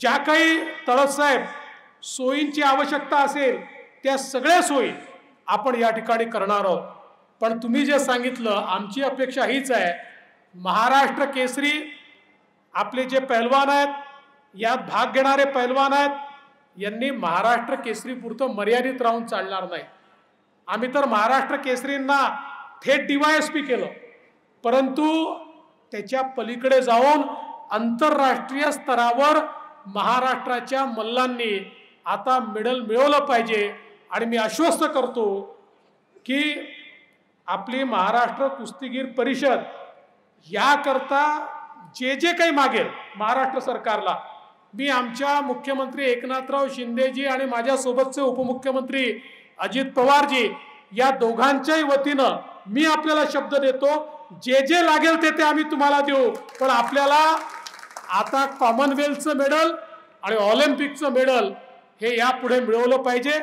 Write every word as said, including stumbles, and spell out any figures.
ज्या काही तळपसाहेब सोयींची आवश्यकता असेल त्या सगळ्या सोयी आपण या ठिकाणी करणार आहोत। पण तुम्ही जे सांगितलं आमची अपेक्षा हीच आहे, महाराष्ट्र केसरी आपले जे पहलवान आहेत, यात भाग घेणारे पहलवान आहेत, यांनी महाराष्ट्र केसरीपुरतं मर्यादित राहून चालणार नाही। आम्ही तर महाराष्ट्र केसरींना थेट डीवाईएसपी केलं, परंतु त्याच्या पलीकडे जाऊन आंतरराष्ट्रीय स्तरावर महाराष्ट्राच्या मल्लांनी आता मेडल मिळवलं पाहिजे। आणि मी आश्वस्त करतो की आपली महाराष्ट्र कुस्तीगीर परिषद याकरता जे जे काही मागेल महाराष्ट्र सरकारला, मी आमच्या मुख्यमंत्री एकनाथराव शिंदेजी आणि माझ्यासोबतचे उपमुख्यमंत्री अजित पवारजी या दोघांच्याही वतीनं मी आपल्याला शब्द देतो, जे जे लागेल ते ते आम्ही तुम्हाला देऊ। पण आपल्याला आता कॉमनवेल्थचं मेडल आणि ऑलिम्पिकचं मेडल हे यापुढे मिळवलं पाहिजे।